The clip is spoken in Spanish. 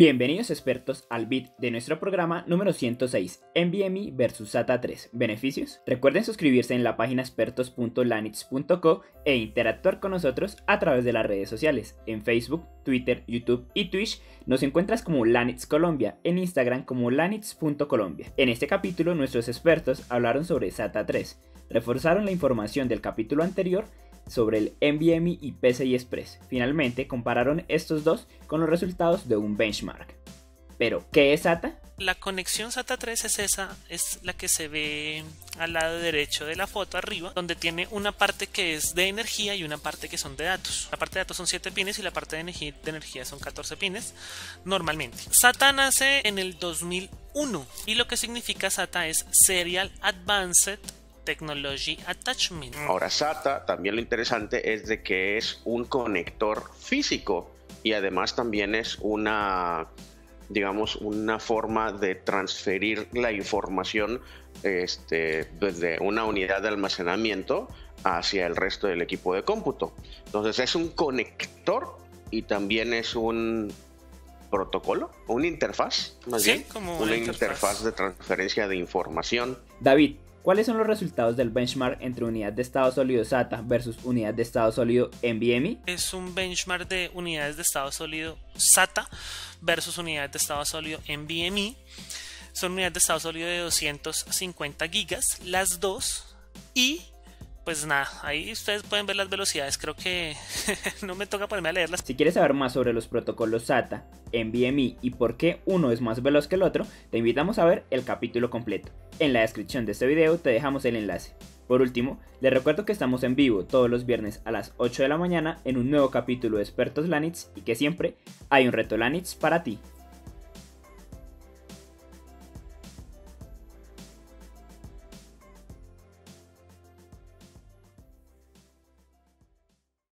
Bienvenidos expertos al bit de nuestro programa número 106, NVMe vs SATA 3, ¿beneficios? Recuerden suscribirse en la página expertos.lanix.co e interactuar con nosotros a través de las redes sociales. En Facebook, Twitter, YouTube y Twitch nos encuentras como Lanix Colombia, en Instagram como lanix.colombia. En este capítulo nuestros expertos hablaron sobre SATA 3, reforzaron la información del capítulo anterior sobre el NVMe y PCI Express. Finalmente compararon estos dos con los resultados de un benchmark. ¿Pero qué es SATA? La conexión SATA 3 es la que se ve al lado derecho de la foto arriba, donde tiene una parte que es de energía y una parte que son de datos. La parte de datos son 7 pines y la parte de energía son 14 pines normalmente. SATA nace en el 2001 y lo que significa SATA es Serial Advanced Technology Attachment. Ahora, SATA, también lo interesante es de que es un conector físico y además también es una, digamos, una forma de transferir la información desde una unidad de almacenamiento hacia el resto del equipo de cómputo. Entonces es un conector y también es un protocolo, una interfaz, más bien, como una interfaz de transferencia de información. David, ¿cuáles son los resultados del benchmark entre unidad de estado sólido SATA versus unidad de estado sólido NVMe? Es un benchmark de unidades de estado sólido SATA versus unidades de estado sólido NVMe. Son unidades de estado sólido de 250 gigas, las dos. Y pues nada, ahí ustedes pueden ver las velocidades. Creo que no me toca ponerme a leerlas. Si quieres saber más sobre los protocolos SATA, NVMe y por qué uno es más veloz que el otro, te invitamos a ver el capítulo completo. En la descripción de este video te dejamos el enlace. Por último, les recuerdo que estamos en vivo todos los viernes a las 8 de la mañana en un nuevo capítulo de Expertos Lanix y que siempre hay un reto Lanix para ti.